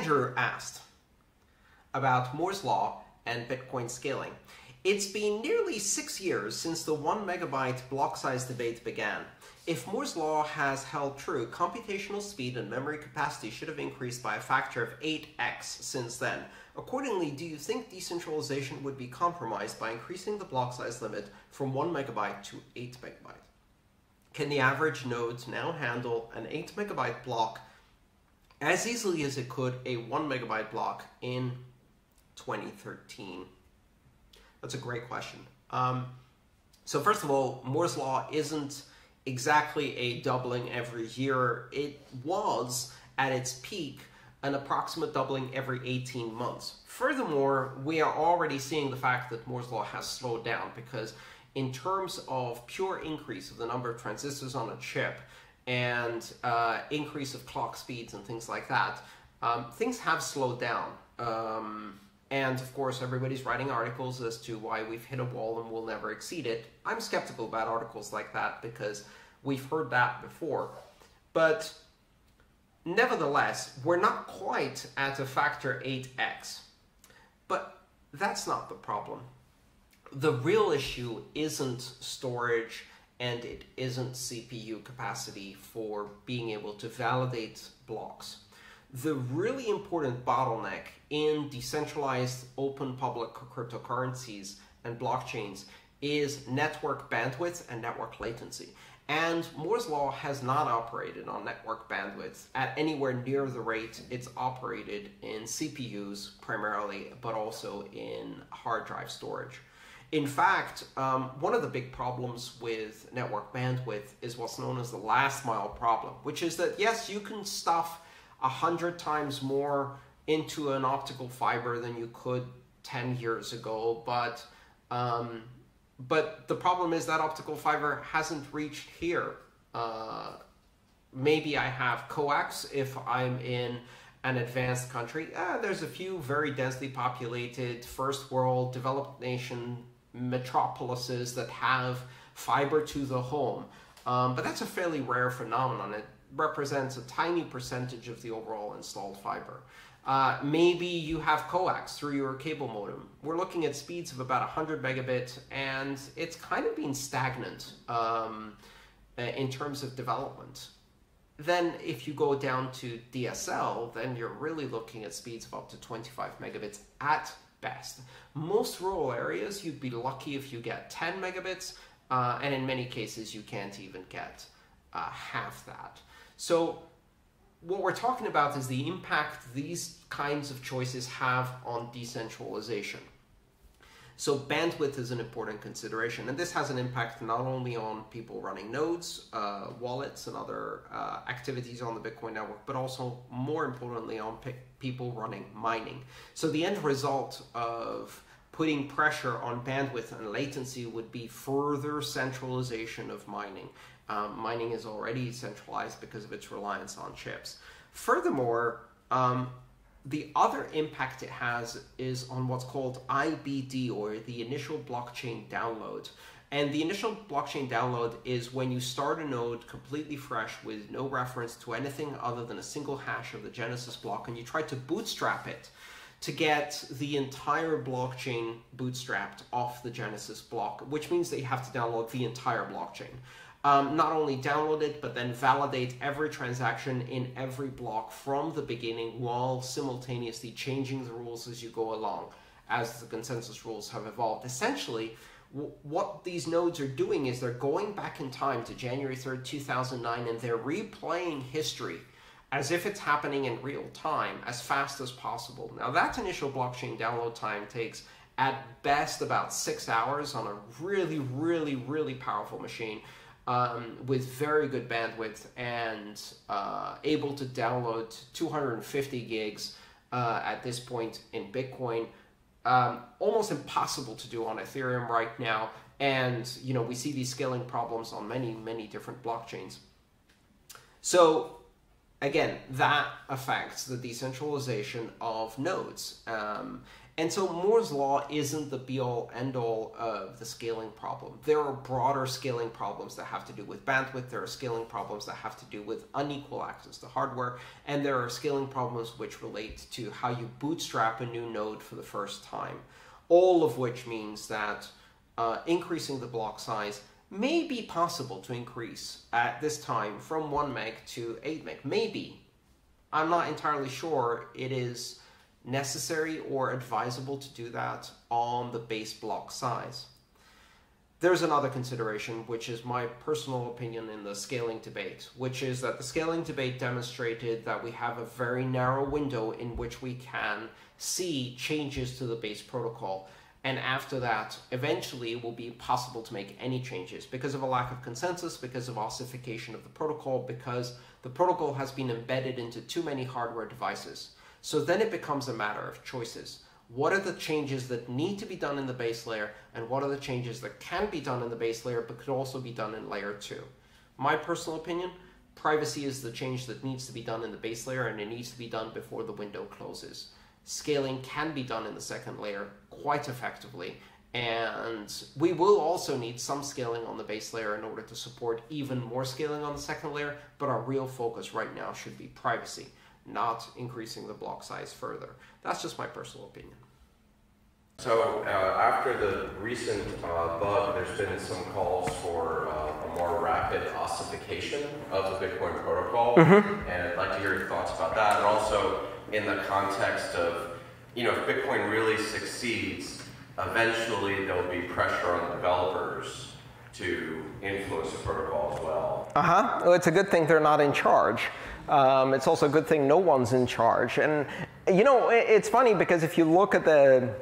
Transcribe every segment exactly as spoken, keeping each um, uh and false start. Andrew asked about Moore's Law and Bitcoin scaling. It's been nearly six years since the one megabyte block size debate began. If Moore's Law has held true, computational speed and memory capacity should have increased by a factor of eight x since then. Accordingly, do you think decentralization would be compromised by increasing the block size limit from one megabyte to eight megabyte? Can the average node now handle an eight megabyte block as easily as it could a one megabyte block in twenty thirteen? That's a great question. Um, so first of all, Moore's Law isn't exactly a doubling every year. It was, at its peak, an approximate doubling every eighteen months. Furthermore, we are already seeing the fact that Moore's Law has slowed down, because in terms of pure increase of the number of transistors on a chip and uh, increase of clock speeds and things like that, um, things have slowed down. Um, And of course, everybody's writing articles as to why we've hit a wall and we'll never exceed it. I'm skeptical about articles like that because we've heard that before. But nevertheless, we're not quite at a factor eight x. But that's not the problem. The real issue isn't storage, and it isn't C P U capacity for being able to validate blocks. The really important bottleneck in decentralized open public cryptocurrencies and blockchains is network bandwidth and network latency. And Moore's Law has not operated on network bandwidth at anywhere near the rate it's operated in C P Us primarily, but also in hard drive storage. In fact, um, one of the big problems with network bandwidth is what's known as the last mile problem, which is that yes, you can stuff a hundred times more into an optical fiber than you could ten years ago, but um, but the problem is that optical fiber hasn't reached here. Uh, maybe I have coax if I'm in an advanced country. Uh, there's a few very densely populated first world developed nation metropolises that have fiber to the home, um, but that's a fairly rare phenomenon. It represents a tiny percentage of the overall installed fiber. Uh, maybe you have coax through your cable modem. We're looking at speeds of about one hundred megabit, and it's kind of been stagnant um, in terms of development. Then if you go down to D S L, then you're really looking at speeds of up to twenty-five megabits at best. Most rural areas, you'd be lucky if you get ten megabits, uh, and in many cases you can't even get uh, half that. So what we're talking about is the impact these kinds of choices have on decentralization. So bandwidth is an important consideration, and this has an impact not only on people running nodes, uh, wallets, and other uh, activities on the Bitcoin network, but also more importantly on pe people running mining. So the end result of putting pressure on bandwidth and latency would be further centralization of mining. Um, mining is already centralized because of its reliance on chips. Furthermore, um, the other impact it has is on what's called I B D, or the initial blockchain download. And the initial blockchain download is when you start a node completely fresh with no reference to anything other than a single hash of the Genesis block, and you try to bootstrap it to get the entire blockchain bootstrapped off the Genesis block, which means that you have to download the entire blockchain. Um, not only download it, but then validate every transaction in every block from the beginning, while simultaneously changing the rules as you go along, as the consensus rules have evolved. Essentially, w what these nodes are doing is they're going back in time to January third, two thousand nine, and they're replaying history as if it's happening in real time as fast as possible. Now, that initial blockchain download time takes at best about six hours on a really, really, really powerful machine. Um, with very good bandwidth and uh, able to download two hundred fifty gigs uh, at this point in Bitcoin. Um, almost impossible to do on Ethereum right now, and you know, we see these scaling problems on many, many different blockchains. So again, that affects the decentralization of nodes. Um, and so Moore's Law isn't the be-all, end-all of the scaling problem. There are broader scaling problems that have to do with bandwidth, there are scaling problems that have to do with unequal access to hardware, and there are scaling problems which relate to how you bootstrap a new node for the first time. All of which means that uh, increasing the block size may be possible to increase at this time from one meg to eight meg. Maybe. I'm not entirely sure it is necessary or advisable to do that on the base block size. There's another consideration, which is my personal opinion in the scaling debate, which is that the scaling debate demonstrated that we have a very narrow window in which we can see changes to the base protocol. And after that, eventually it will be impossible to make any changes because of a lack of consensus, because of ossification of the protocol, because the protocol has been embedded into too many hardware devices. So then it becomes a matter of choices. What are the changes that need to be done in the base layer, and what are the changes that can be done in the base layer but could also be done in layer two? My personal opinion, privacy is the change that needs to be done in the base layer, and it needs to be done before the window closes. Scaling can be done in the second layer quite effectively, and we will also need some scaling on the base layer in order to support even more scaling on the second layer, but our real focus right now should be privacy, not increasing the block size further. That's just my personal opinion. So uh, after the recent uh, bug, there's been some calls for uh, a more rapid ossification of the Bitcoin protocol, mm-hmm. and I'd like to hear your thoughts about that, and also in the context of, you know, if Bitcoin really succeeds, eventually there'll be pressure on developers to influence the protocol as well. Uh-huh. Well, it's a good thing they're not in charge. Um, it's also a good thing no one's in charge. And, you know, it's funny because if you look at the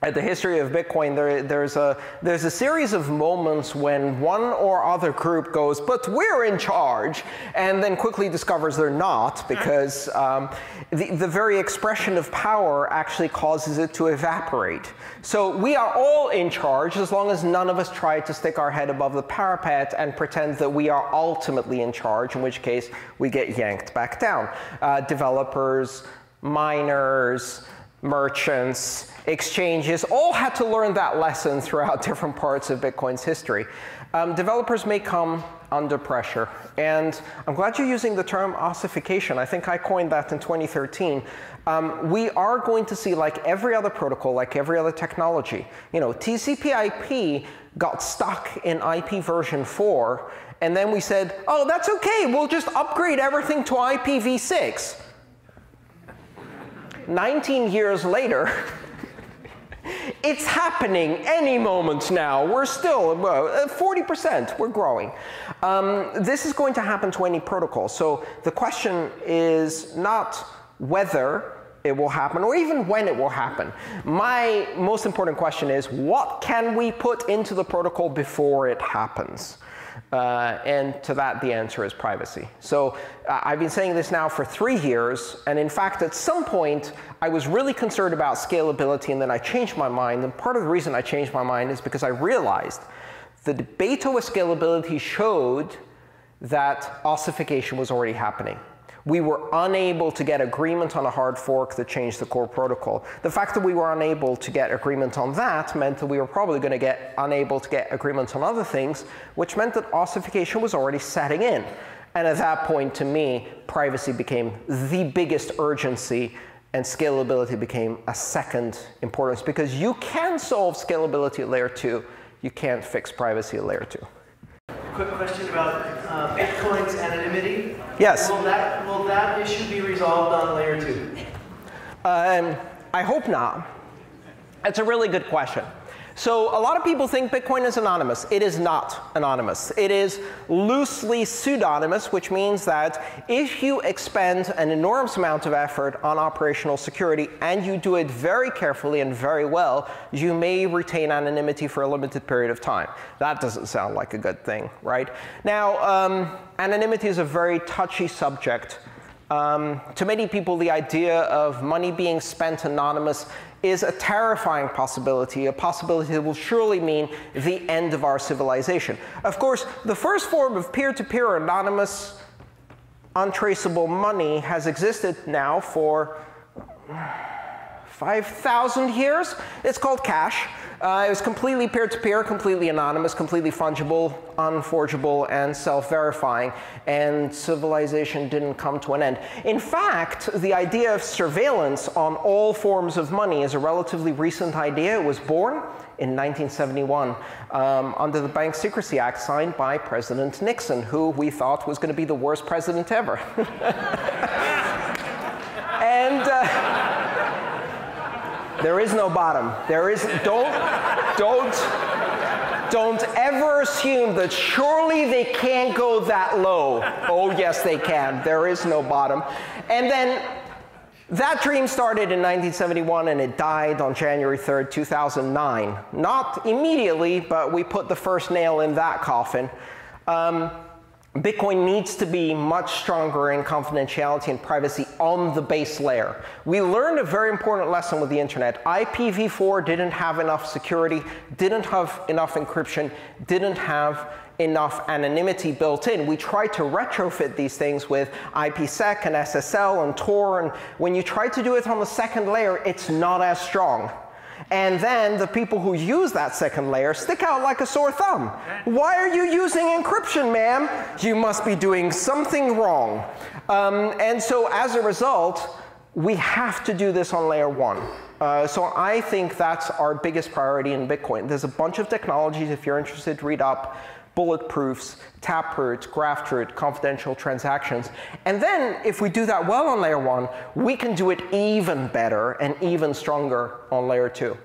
At the history of Bitcoin, there, there's, a, there's a series of moments when one or other group goes, but we're in charge, and then quickly discovers they're not, because um, the, the very expression of power actually causes it to evaporate. So we are all in charge as long as none of us try to stick our head above the parapet and pretend that we are ultimately in charge, in which case we get yanked back down. Uh, developers, miners, merchants, exchanges all had to learn that lesson throughout different parts of Bitcoin's history. Um, developers may come under pressure. And I'm glad you're using the term ossification. I think I coined that in twenty thirteen. Um, we are going to see, like every other protocol, like every other technology, you know, T C P I P got stuck in I P version four. And then we said, oh, that's OK. We'll just upgrade everything to I P v six. nineteen years later, it's happening any moment now. We're still forty percent. We're growing. Um, this is going to happen to any protocol. So the question is not whether it will happen or even when it will happen. My most important question is, what can we put into the protocol before it happens? Uh, and to that, the answer is privacy. So uh, I've been saying this now for three years. And in fact, at some point, I was really concerned about scalability, and then I changed my mind. And part of the reason I changed my mind is because I realized the debate over scalability showed that ossification was already happening. We were unable to get agreement on a hard fork that changed the core protocol. The fact that we were unable to get agreement on that meant that we were probably going to get unable to get agreement on other things, which meant that ossification was already setting in. And at that point, to me, privacy became the biggest urgency, and scalability became a second importance. Because you can solve scalability at layer two. You can't fix privacy at layer two. Quick question about uh, Bitcoin's anonymity. Yes. Will that, will that issue be resolved on layer two? Um, I hope not. That's a really good question. So a lot of people think Bitcoin is anonymous. It is not anonymous. It is loosely pseudonymous, which means that if you expend an enormous amount of effort on operational security, and you do it very carefully and very well, you may retain anonymity for a limited period of time. That doesn't sound like a good thing, right? Now, um, anonymity is a very touchy subject. Um, to many people, the idea of money being spent anonymous is a terrifying possibility, a possibility that will surely mean the end of our civilization. Of course, the first form of peer-to-peer anonymous untraceable money has existed now for five thousand years. It's called cash. Uh, it was completely peer-to-peer, completely anonymous, completely fungible, unforgeable, and self-verifying. And civilization didn't come to an end. In fact, the idea of surveillance on all forms of money is a relatively recent idea. It was born in nineteen seventy-one um, under the Bank Secrecy Act signed by President Nixon, who we thought was going to be the worst president ever. and. Uh, There is no bottom. There is, don't, don't, don't ever assume that surely they can't go that low. Oh, yes, they can. There is no bottom. And then that dream started in nineteen seventy-one, and it died on January third, two thousand nine. Not immediately, but we put the first nail in that coffin. Um, Bitcoin needs to be much stronger in confidentiality and privacy on the base layer. We learned a very important lesson with the internet. I P v four didn't have enough security, didn't have enough encryption, didn't have enough anonymity built in. We tried to retrofit these things with IPsec and S S L and Tor. And when you try to do it on the second layer, it's not as strong. And then the people who use that second layer stick out like a sore thumb. Why are you using encryption, ma'am? You must be doing something wrong. Um, and so as a result, we have to do this on layer one. Uh, so I think that's our biggest priority in Bitcoin. There's a bunch of technologies. If you're interested, read up. Bulletproofs, Taproot, Graftroot, confidential transactions. And then, if we do that well on layer one, we can do it even better and even stronger on layer two.